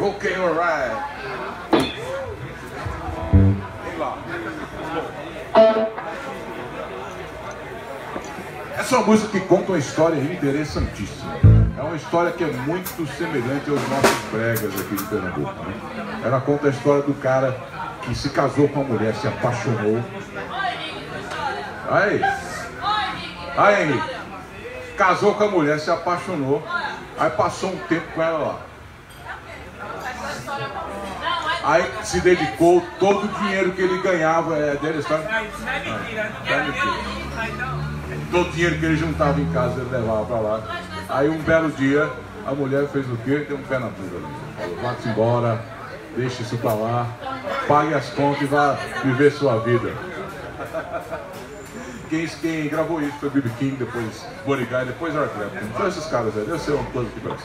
Okay, all right. Essa música que conta uma história interessantíssima. É uma história que é muito semelhante aos nossos bregas aqui de Pernambuco, né? Ela conta a história do cara que se casou com uma mulher, se apaixonou. Aí, Henrique, casou com a mulher, se apaixonou. Aí passou um tempo com ela lá. Aí se dedicou, todo o dinheiro que ele ganhava é dele, sabe? Todo o dinheiro que ele juntava em casa, ele levava pra lá. Aí um belo dia, a mulher fez o quê? Deu um pé na bunda. Falou, vá-se embora, deixe isso pra lá, pague as contas e vá viver sua vida. Quem gravou isso foi o BB King, depois Borigai, depois Artrepo. Então esses caras aí, deve ser uma coisa que parece.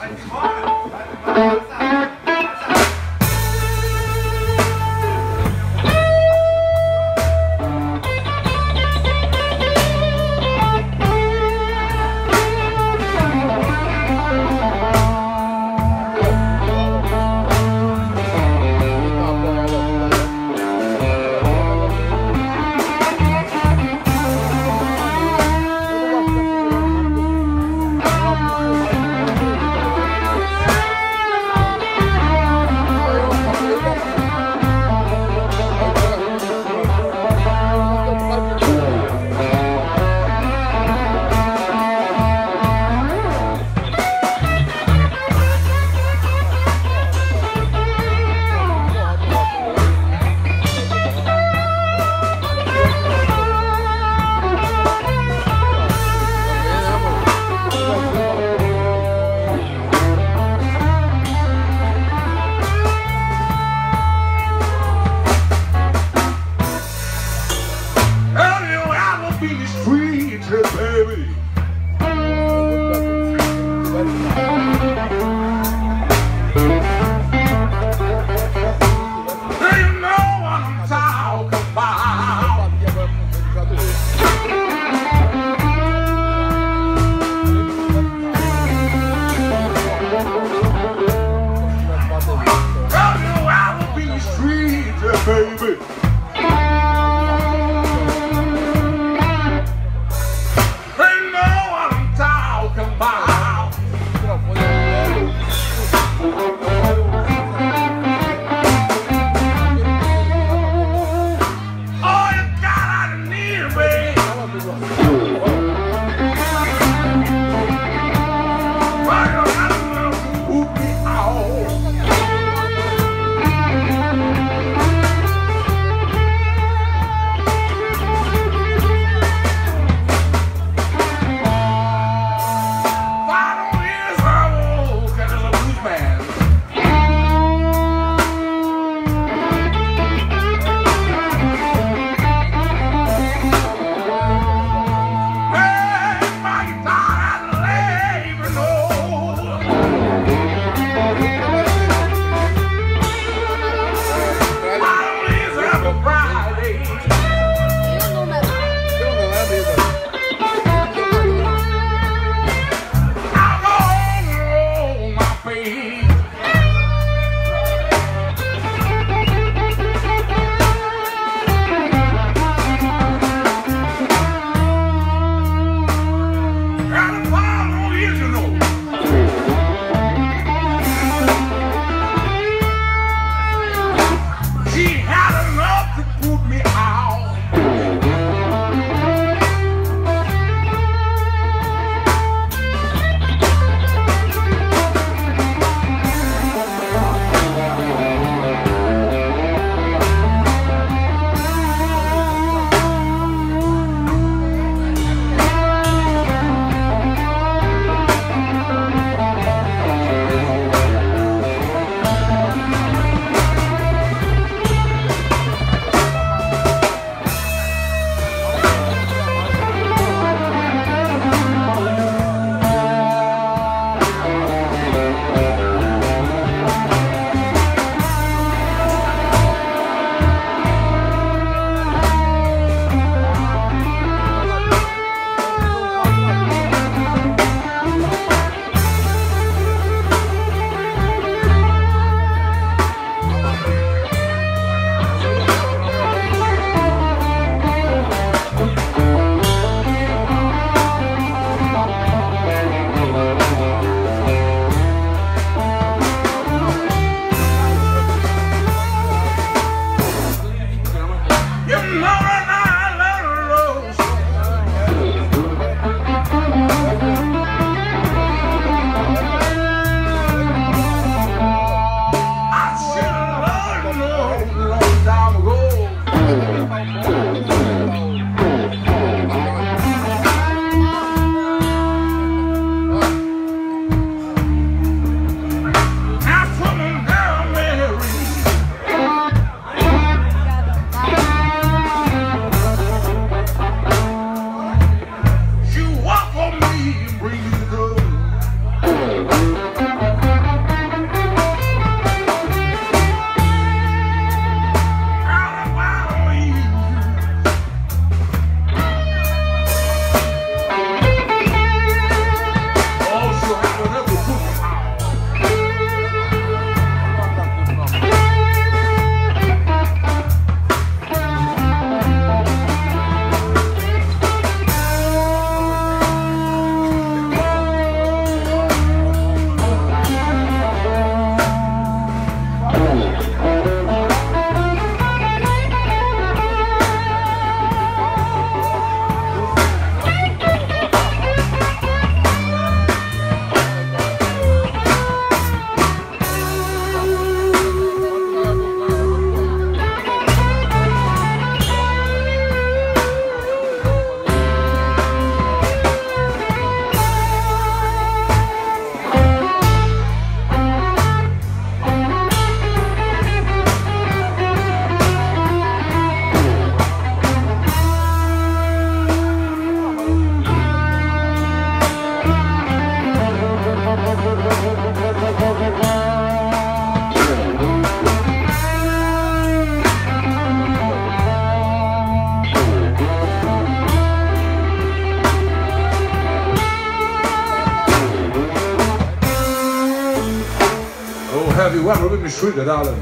Oh, heavy one, we misshuda, darling.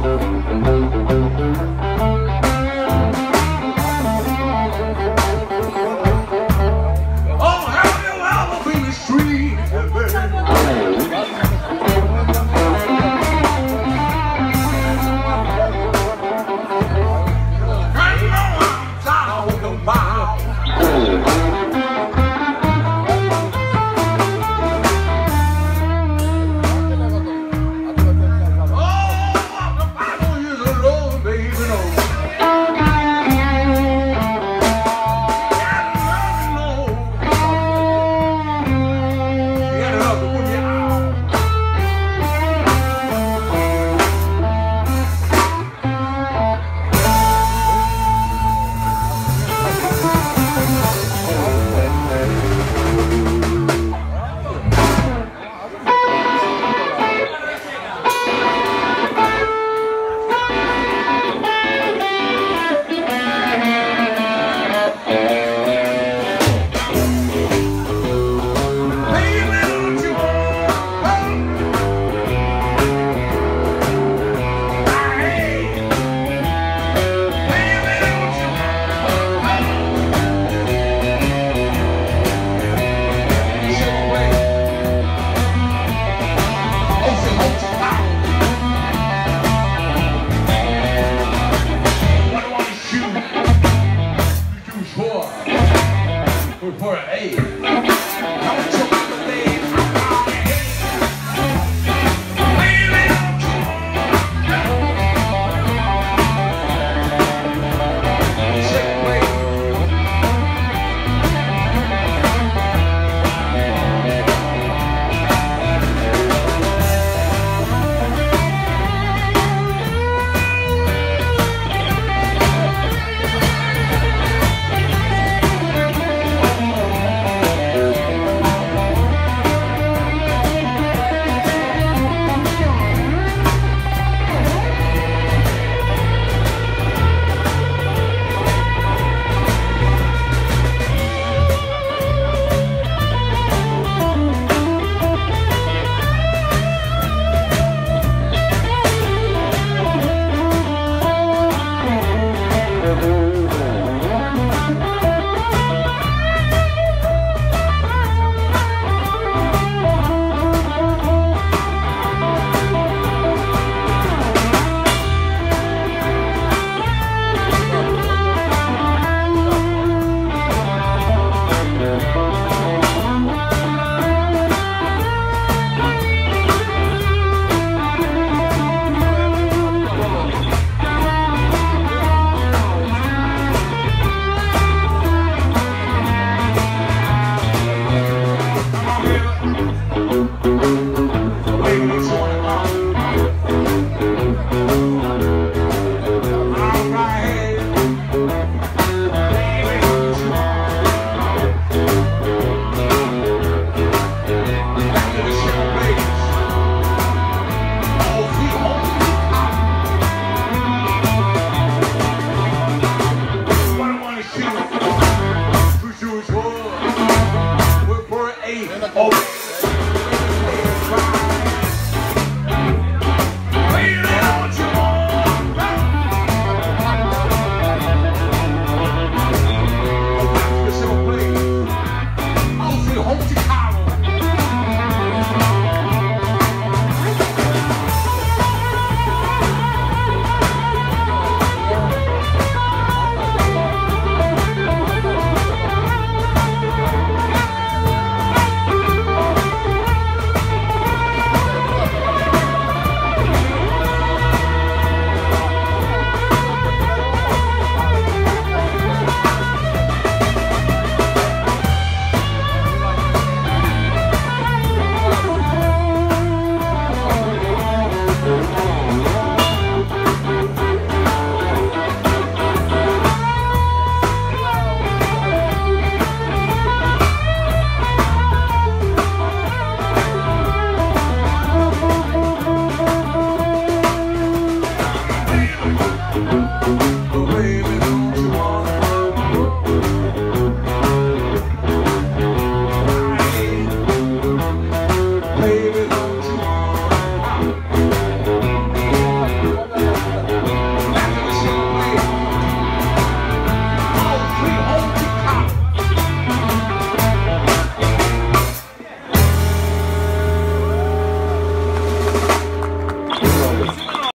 Bye.